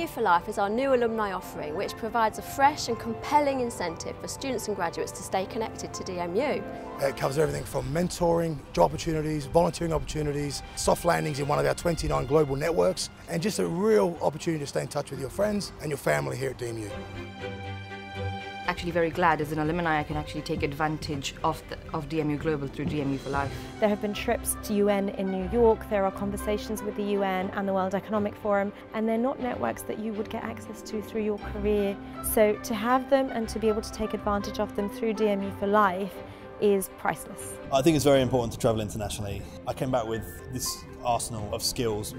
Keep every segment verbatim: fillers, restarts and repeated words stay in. D M U for Life is our new alumni offering, which provides a fresh and compelling incentive for students and graduates to stay connected to D M U. It covers everything from mentoring, job opportunities, volunteering opportunities, soft landings in one of our twenty-nine global networks, and just a real opportunity to stay in touch with your friends and your family here at D M U. Actually very glad as an alumni I can actually take advantage of, the, of D M U Global through D M U for Life. There have been trips to U N in New York, there are conversations with the U N and the World Economic Forum, and they're not networks that you would get access to through your career. So to have them and to be able to take advantage of them through D M U for Life is priceless. I think it's very important to travel internationally. I came back with this arsenal of skills,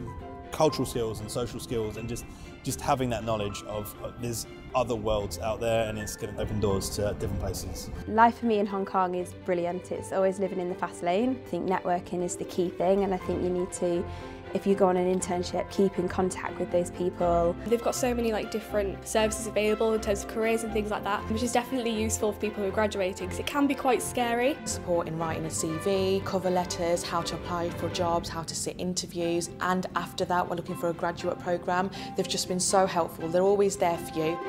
cultural skills and social skills, and just just having that knowledge of uh, there's other worlds out there, and it's going to open doors to uh, different places. Life for me in Hong Kong is brilliant. It's always living in the fast lane. I think networking is the key thing, and I think you need to, if you go on an internship, keep in contact with those people. They've got so many like different services available in terms of careers and things like that, which is definitely useful for people who are graduating because it can be quite scary. Support in writing a C V, cover letters, how to apply for jobs, how to sit interviews, and after that we're looking for a graduate programme. They've just been so helpful, they're always there for you.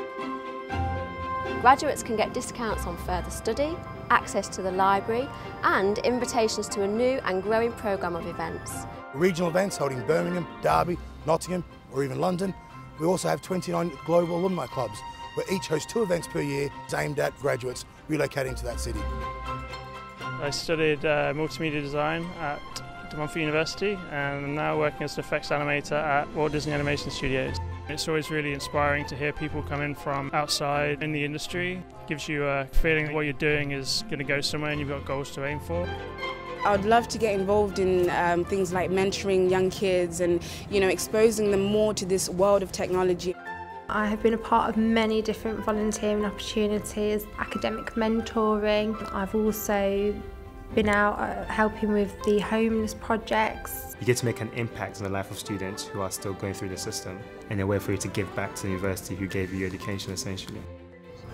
Graduates can get discounts on further study, access to the library, and invitations to a new and growing programme of events. Regional events held in Birmingham, Derby, Nottingham, or even London. We also have twenty-nine global alumni clubs, where each hosts two events per year aimed at graduates relocating to that city. I studied uh, multimedia design at De Montfort University, and I'm now working as an effects animator at Walt Disney Animation Studios. It's always really inspiring to hear people come in from outside in the industry. It gives you a feeling that what you're doing is going to go somewhere and you've got goals to aim for. I'd love to get involved in um, things like mentoring young kids and, you know, exposing them more to this world of technology. I have been a part of many different volunteering opportunities, academic mentoring. I've also been out helping with the homeless projects. You get to make an impact on the life of students who are still going through the system, and a way for you to give back to the university who gave you your education essentially.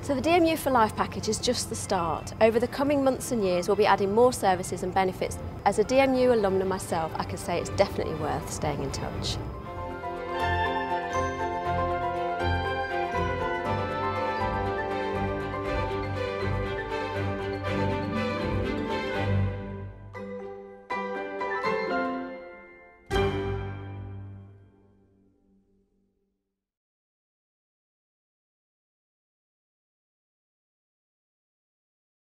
So the D M U for Life package is just the start. Over the coming months and years we'll be adding more services and benefits. As a D M U alumna myself, I can say it's definitely worth staying in touch.